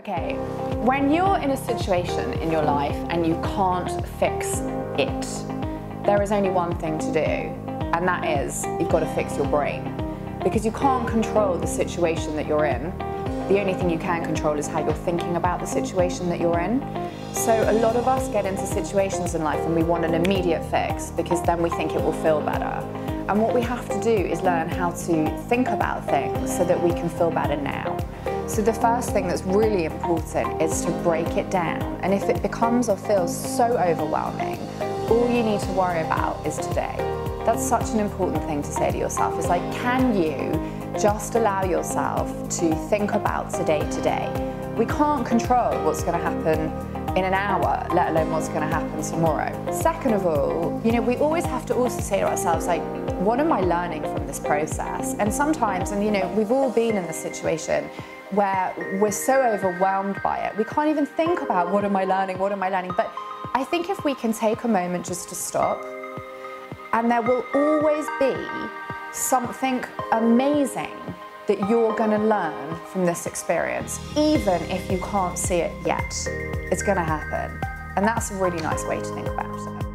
Okay, when you're in a situation in your life and you can't fix it, there is only one thing to do, and that is you've got to fix your brain. Because you can't control the situation that you're in. The only thing you can control is how you're thinking about the situation that you're in. So a lot of us get into situations in life and we want an immediate fix because then we think it will feel better. And what we have to do is learn how to think about things so that we can feel better now. So the first thing that's really important is to break it down. And if it becomes or feels so overwhelming, all you need to worry about is today. That's such an important thing to say to yourself. It's like, can you just allow yourself to think about today? We can't control what's going to happen in an hour, let alone what's going to happen tomorrow. Second of all, we always have to also say to ourselves, like, what am I learning from this process? And sometimes, we've all been in this situation where we're so overwhelmed by it, we can't even think about what am I learning? But I think if we can take a moment just to stop, and there will always be something amazing that you're going to learn from this experience, even if you can't see it yet. It's going to happen. And that's a really nice way to think about it.